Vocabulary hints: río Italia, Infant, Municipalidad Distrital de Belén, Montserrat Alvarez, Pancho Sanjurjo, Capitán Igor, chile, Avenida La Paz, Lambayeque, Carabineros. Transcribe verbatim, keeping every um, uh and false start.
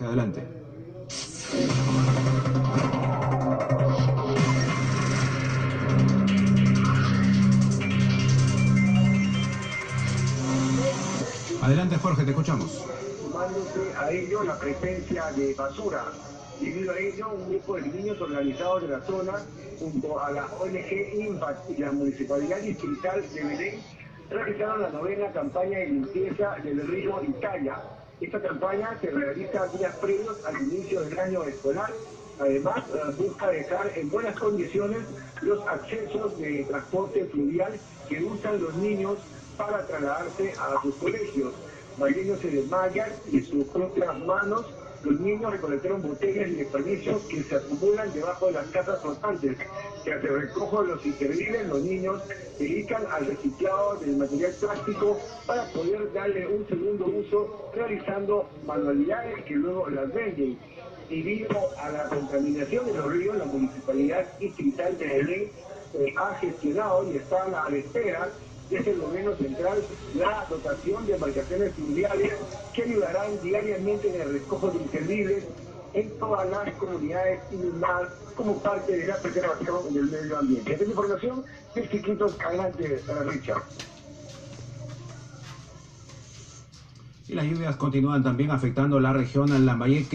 Adelante. Adelante, Jorge, te escuchamos. Sumándose a ello la presencia de basura. Debido a ello, un grupo de niños organizados de la zona, junto a la O N G Infant y la Municipalidad Distrital de Belén, realizaron la novena campaña de limpieza del río Italia. Esta campaña se realiza días previos al inicio del año escolar. Además, busca dejar en buenas condiciones los accesos de transporte fluvial que usan los niños para trasladarse a sus colegios. Varios se desmayan y en sus propias manos los niños recolectaron botellas y desperdicios que se acumulan debajo de las casas constantes. Tras el recojo de los inservibles, los niños se dedican al reciclado del material plástico para poder darle un segundo uso, realizando manualidades que luego las venden. Debido a la contaminación de los ríos, la Municipalidad Distrital de Belén eh, ha gestionado y está a la espera desde el gobierno central la dotación de embarcaciones fluviales que ayudarán diariamente en el recojo de inservibles en todas las comunidades inundadas como parte de la preservación del medio ambiente. Esta información de Chiquitos, adelante, Richard. Y las lluvias continúan también afectando la región en Lambayeque.